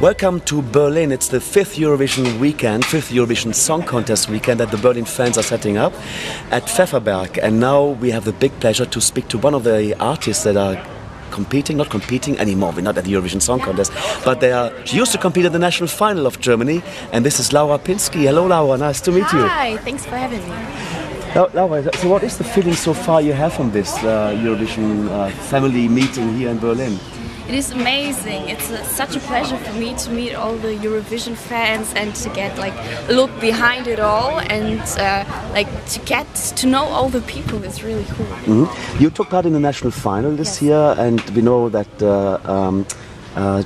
Welcome to Berlin. It's the fifth Eurovision weekend, fifth Eurovision Song Contest weekend that the Berlin fans are setting up at Pfefferberg. And now we have the big pleasure to speak to one of the artists that are competing, not competing anymore, we're not at the Eurovision Song Contest, but she used to compete at the national final of Germany, and this is Laura Pinski. Hello Laura, nice to meet you. Hi, thanks for having me. Laura, so what is the feeling so far you have from this Eurovision family meeting here in Berlin? It is amazing. It's such a pleasure for me to meet all the Eurovision fans and to get like a look behind it all and like to get to know all the people. It's really cool. Mm-hmm. You took part in the national final this year, and we know that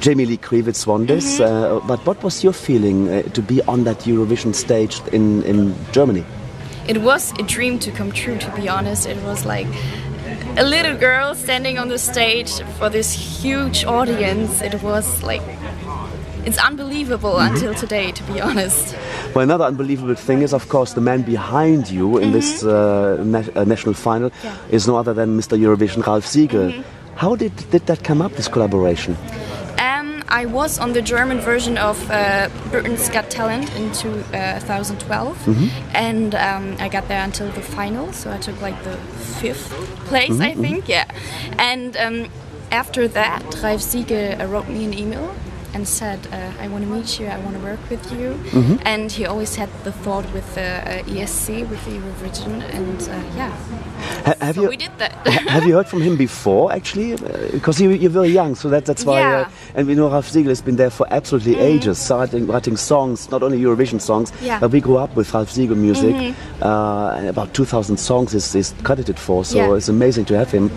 Jamie Lee Krivitz won this. But what was your feeling to be on that Eurovision stage in Germany? It was a dream to come true, to be honest. It was like a little girl standing on the stage for this huge audience. It was like, it's unbelievable until today, to be honest. Well, another unbelievable thing is, of course, the man behind you in this national final is no other than Mr. Eurovision Ralph Siegel. How did that come up, this collaboration? I was on the German version of Britain's Got Talent in 2012, and I got there until the final, so I took like the 5th place, I think, And after that, Ralph Siegel wrote me an email and said, I want to meet you, I want to work with you. And he always had the thought with the ESC, with the Eurovision, and so we did that. Have you heard from him before, actually? Because you're very young, so that's why. And we know Ralph Siegel has been there for absolutely ages, starting writing songs, not only Eurovision songs, but we grew up with Ralph Siegel music, and about 2,000 songs is credited for, so it's amazing to have him.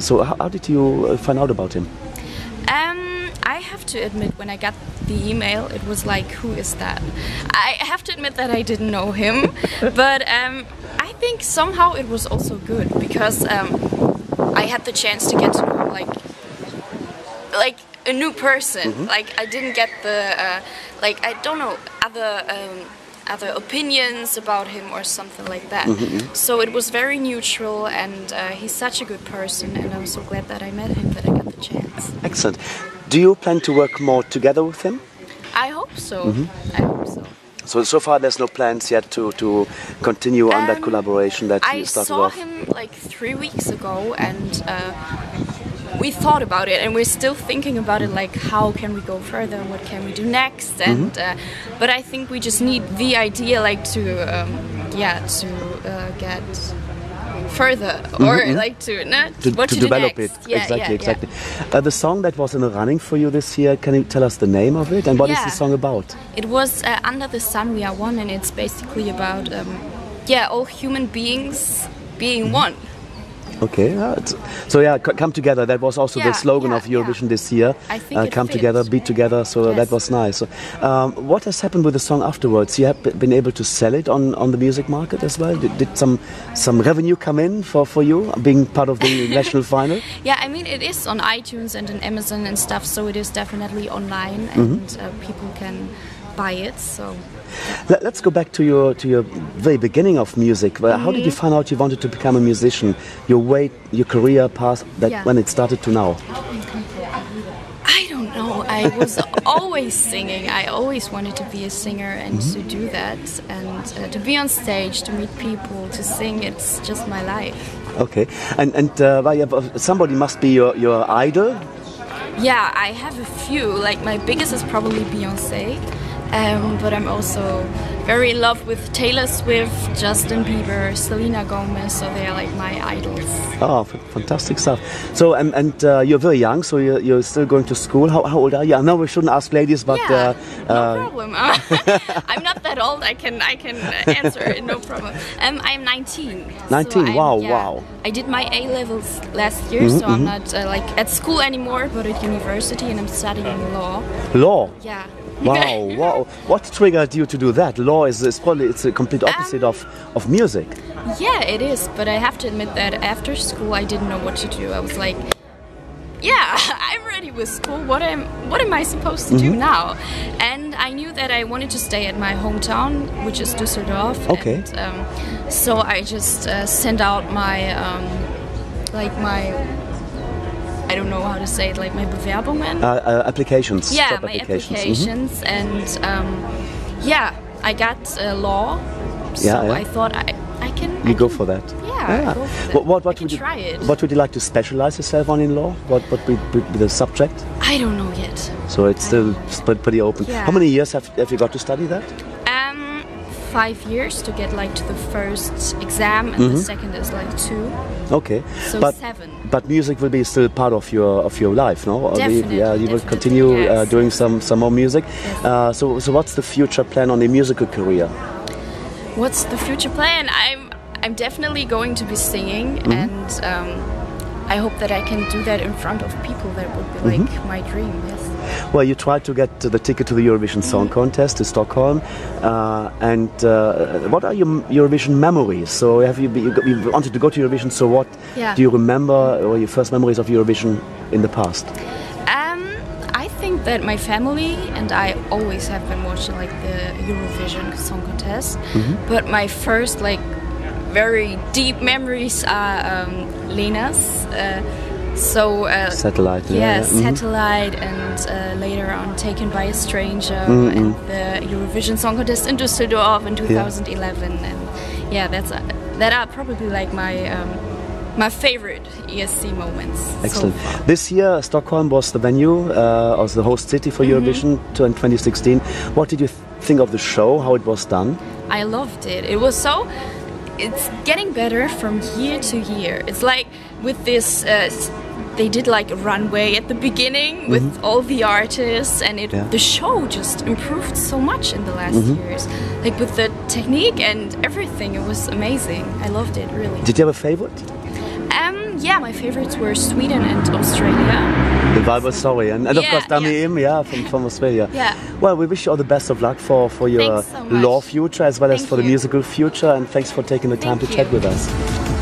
So how did you find out about him? I have to admit, when I got the email, it was like, who is that? I have to admit that I didn't know him, but I think somehow it was also good, because I had the chance to get to know like a new person. Like I didn't get the like, I don't know, other opinions about him or something like that. So it was very neutral, and he's such a good person, and I'm so glad that I met him, that I got the chance. Excellent. Do you plan to work more together with him? I hope so. I hope so. So far there's no plans yet to continue on that collaboration that you started off? I saw him like 3 weeks ago, and we thought about it, and we're still thinking about it, like how can we go further, what can we do next, and but I think we just need the idea, like to get further, or like to develop it. Exactly. The song that was in the running for you this year, can you tell us the name of it and what is the song about? It was Under the Sun We Are One, and it's basically about all human beings being one. Okay, so come together, that was also the slogan of Eurovision this year. I think come together, be together, so that was nice. What has happened with the song afterwards? You have been able to sell it on the music market as well? Did some revenue come in for you, being part of the national final? Yeah, I mean, it is on iTunes and on Amazon and stuff, so it is definitely online, and people can buy it. So let's go back to your very beginning of music. How did you find out you wanted to become a musician? Your career path, when it started to now. I don't know. I was always singing. I always wanted to be a singer and to do that, and to be on stage, to meet people, to sing. It's just my life. Okay, and somebody must be your idol. Yeah, I have a few. Like my biggest is probably Beyoncé. But I'm also very in love with Taylor Swift, Justin Bieber, Selena Gomez, so they are like my idols. Oh, fantastic stuff. So, and you're very young, so you're still going to school. How old are you? I know we shouldn't ask ladies, but... no problem. I'm not that old, I can answer it, no problem. I'm 19. 19, so wow. I did my A-levels last year, so I'm not like at school anymore, but at university, and I'm studying law. Law? Yeah. Wow! What triggered you to do that? Law is probably a complete opposite of music. Yeah, it is. But I have to admit that after school, I didn't know what to do. I was like, yeah, I'm ready with school. What am I supposed to do now? And I knew that I wanted to stay at my hometown, which is Düsseldorf. Okay. And, so I just sent out my don't know how to say it, like my Bewerbungen? Applications. Yeah, job applications. Mm-hmm. And I got law, so I thought I can... You go for that? Yeah, I go for that. What would you like to specialize yourself on in law? What would be the subject? I don't know yet. So it's still pretty open. Yeah. How many years have you got to study that? 5 years to get like to the first exam, and the second is like 2. Okay, so but 7. But music will be still part of your life, no? Definitely. Yeah, you will continue doing some more music. Yes. So what's the future plan on a musical career? What's the future plan? I'm definitely going to be singing, and I hope that I can do that in front of people. That would be like my dream, yes. Well, you tried to get the ticket to the Eurovision Song Contest to Stockholm. What are your Eurovision memories? So you wanted to go to Eurovision, so what do you remember, or your first memories of Eurovision in the past? I think that my family and I always have been watching like the Eurovision Song Contest, but my first very deep memories are Lena's Satellite. Yeah, Satellite, and later on Taken by a Stranger, and the Eurovision Song Contest in Düsseldorf in 2011. Yeah. And that's that are probably like my my favorite ESC moments. Excellent. So this year Stockholm was the venue, was the host city for Eurovision 2016. What did you think of the show? How it was done? I loved it. It was so. It's getting better from year to year. It's like with this, they did like a runway at the beginning with all the artists, and the show just improved so much in the last years. Like with the technique and everything, it was amazing. I loved it, really. Did you have a favorite? Yeah, my favorites were Sweden and Australia. The Bible story, and of course Dami Im, from Australia. Yeah. Well, we wish you all the best of luck for your law future as well as for the musical future, and thanks for taking the time to chat with us.